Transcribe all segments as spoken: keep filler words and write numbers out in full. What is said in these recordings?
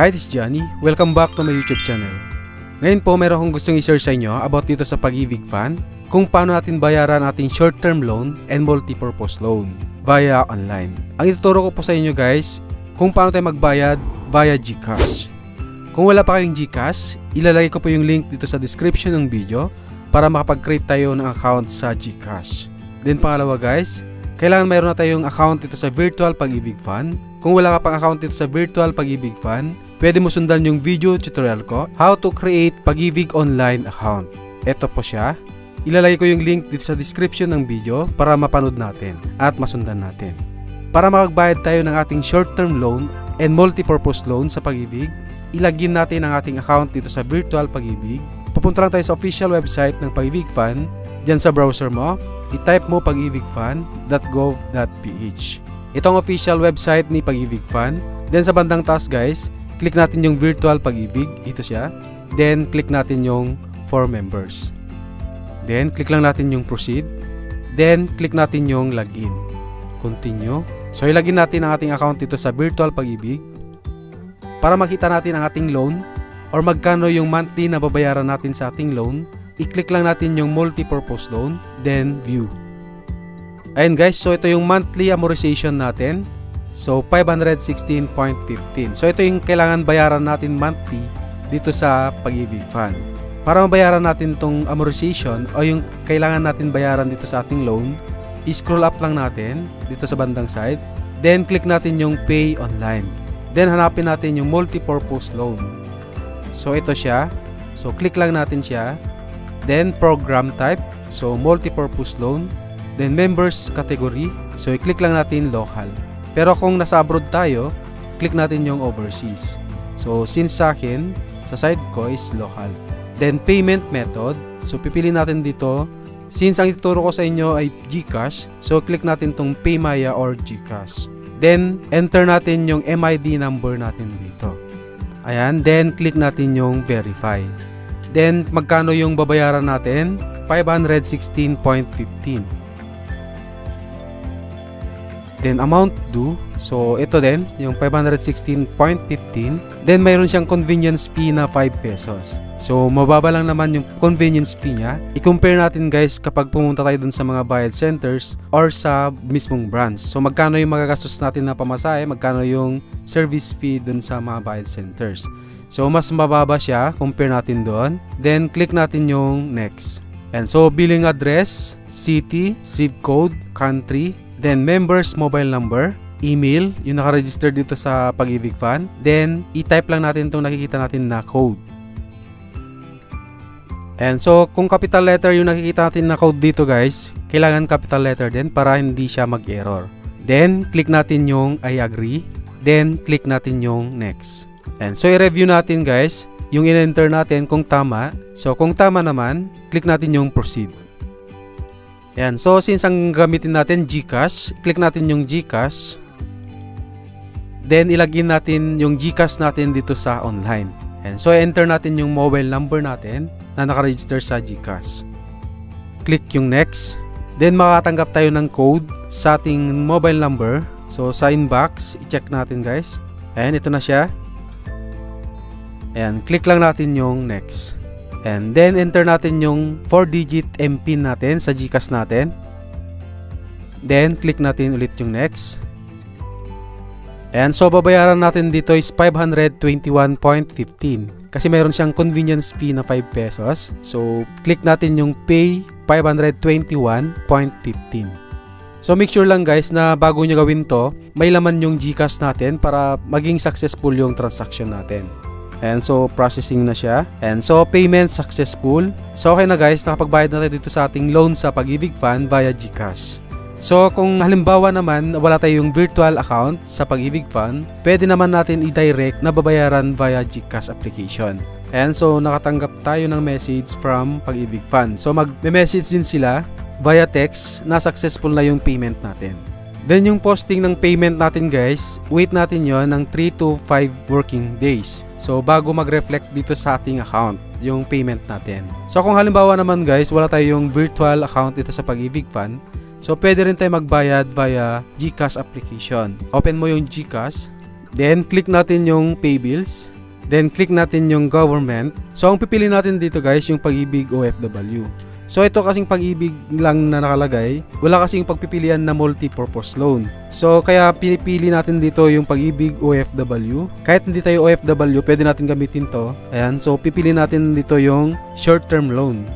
Hi, this is Johnny. Welcome back to my YouTube channel. Ngayon po, meron akong gustong i-share sa inyo about dito sa Pag-ibig Fund kung paano natin bayaran ating short-term loan and multi-purpose loan via online. Ang ituturo ko po sa inyo guys, kung paano tayo magbayad via GCash. Kung wala pa kayong GCash, ilalagay ko po yung link dito sa description ng video para makapag-create tayo ng account sa GCash. Then pangalawa guys, kailangan mayroon na tayong account dito sa Virtual Pag-ibig Fund. Kung wala ka pang account dito sa Virtual Pag-ibig Fund, pwede mo sundan yung video tutorial ko, How to Create Pag-ibig Online Account. Ito po siya. Ilalagay ko yung link dito sa description ng video para mapanood natin at masundan natin. Para makagbayad tayo ng ating short-term loan and multi-purpose loan sa Pag-ibig, ilagin natin ang ating account dito sa Virtual Pag-ibig. Pupunta lang tayo sa official website ng Pag-ibig Fund. Diyan sa browser mo, i-type mo pag-ibig fan dot gov dot p h. Ito ang official website ni Pag-ibig Fund. Then sa bandang taas guys, click natin yung Virtual Pag-ibig. Ito siya. Then click natin yung For Members. Then click lang natin yung Proceed. Then click natin yung Login. Continue. So ilagin natin ang ating account dito sa Virtual Pag-ibig para makita natin ang ating loan or magkano yung monthly na babayaran natin sa ating loan. I-click lang natin yung multi-purpose loan, then view. Ayan guys, so ito yung monthly amortization natin. So five hundred sixteen point one five. So ito yung kailangan bayaran natin monthly dito sa Pag-ibig Fund. Para mabayaran natin tong amortization o yung kailangan natin bayaran dito sa ating loan, i-scroll up lang natin dito sa bandang side, then click natin yung Pay Online. Then hanapin natin yung multi-purpose loan. So ito siya. So click lang natin siya. Then program type. So multi-purpose loan. Then members category. So i-click lang natin local. Pero kung nasa abroad tayo, click natin yung overseas. So since sa akin, sa side ko is local. Then payment method. So pipili natin dito. Since ang ituturo ko sa inyo ay GCash, so click natin tong Paymaya or GCash. Then enter natin yung M I D number natin dito. Ayan, then click natin yung verify. Then magkano yung babayaran natin? five hundred sixteen point one five. Then amount due. So ito din, yung five hundred sixteen point one five. Then mayroon siyang convenience fee na five pesos. So mababa lang naman yung convenience fee niya. I-compare natin guys kapag pumunta tayo dun sa mga bayad centers or sa mismong branch. So magkano yung magagastos natin na pamasahe, magkano yung service fee dun sa mga bayad centers. So mas mababa siya, compare natin doon. Then click natin yung next. And so billing address, city, zip code, country, then members mobile number, email, yung nakaregister dito sa Pag-ibig Fund. Then i-type lang natin itong nakikita natin na code. And so kung capital letter yung nakikita natin na code dito guys, kailangan capital letter din para hindi siya mag-error. Then click natin yung I agree. Then click natin yung next. And so i-review natin guys yung in-enter natin kung tama. So kung tama naman, click natin yung proceed. Ayan, so since ang gamitin natin GCash, click natin yung GCash. Then ilagin natin yung GCash natin dito sa online. And so enter natin yung mobile number natin na nakaregister sa GCash. Click yung next. Then makatanggap tayo ng code sa ating mobile number. So sa inbox, i-check natin guys. Ayan, ito na siya. And click lang natin yung next. And then enter natin yung four digit M PIN natin sa GCash natin. Then click natin ulit yung next. And so babayaran natin dito is five hundred twenty-one point one five kasi meron siyang convenience fee na five pesos. So click natin yung Pay five hundred twenty-one point one five. So make sure lang guys na bago nyo gawin to, may laman yung GCash natin para maging successful yung transaction natin. And so processing na siya. And so payment successful. So okay na guys, nakapagbayad na tayo dito sa ating loan sa Pag-ibig Fund via GCash. So kung halimbawa naman wala tayong virtual account sa Pag-ibig Fund, pwede naman natin i-direct na babayaran via GCash application. And so nakatanggap tayo ng message from Pag-ibig Fund. So mag-message din sila via text na successful na yung payment natin. Then yung posting ng payment natin guys, wait natin yon ng three to five working days. So bago mag-reflect dito sa ating account, yung payment natin. So kung halimbawa naman guys, wala tayong virtual account dito sa Pag-ibig Fund, so pwede rin tayo magbayad via GCash application. Open mo yung GCash, Then, click natin yung Pay Bills. Then, click natin yung Government. So, ang pipili natin dito guys, yung Pag-ibig O F W. So, ito kasing Pag-ibig lang na nakalagay. Wala kasing pagpipilian na multi-purpose loan. So, kaya pinipili natin dito yung Pag-ibig O F W. Kahit hindi tayo O F W, pwede natin gamitin to. Ayan. So, pipili natin dito yung short-term loan.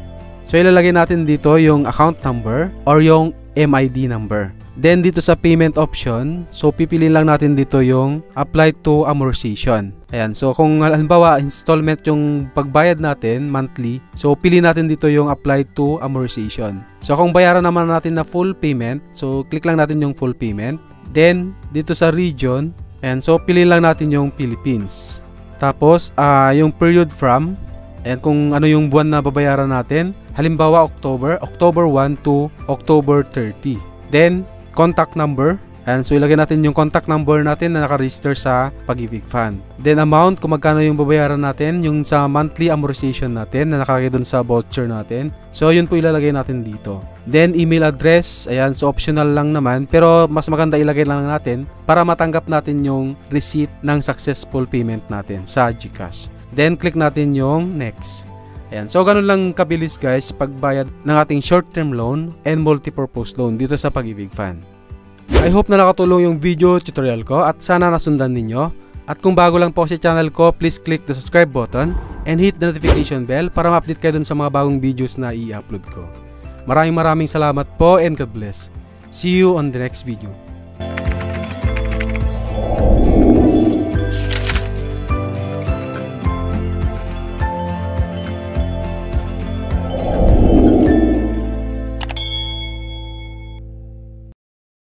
So, ilalagay natin dito yung account number or yung M I D number. Then, dito sa payment option, so pipili lang natin dito yung apply to amortization. Ayan, so kung halimbawa installment yung pagbayad natin monthly, so pili natin dito yung apply to amortization. So kung bayaran naman natin na full payment, so click lang natin yung full payment. Then, dito sa region, ayan, so pili lang natin yung Philippines. Tapos, uh, yung period from, ayan, kung ano yung buwan na babayaran natin, halimbawa October, October one to October thirty. Then, contact number. Ayan, so ilagay natin yung contact number natin na naka-register sa Pag-ibig Fund. Then amount, kung magkano yung babayaran natin, yung sa monthly amortization natin na nakalagay doon sa voucher natin. So yun po ilalagay natin dito. Then email address, ayan, so optional lang naman pero mas maganda ilagay lang natin para matanggap natin yung receipt ng successful payment natin sa GCash. Then click natin yung next. Ayan. So, ganun lang kabilis guys pagbayad ng ating short-term loan and multi-purpose loan dito sa Pag-ibig Fund. I hope na nakatulong yung video tutorial ko at sana nasundan ninyo. At kung bago lang po sa channel ko, please click the subscribe button and hit the notification bell para ma-update kayo dun sa mga bagong videos na i-upload ko. Maraming maraming salamat po and God bless. See you on the next video.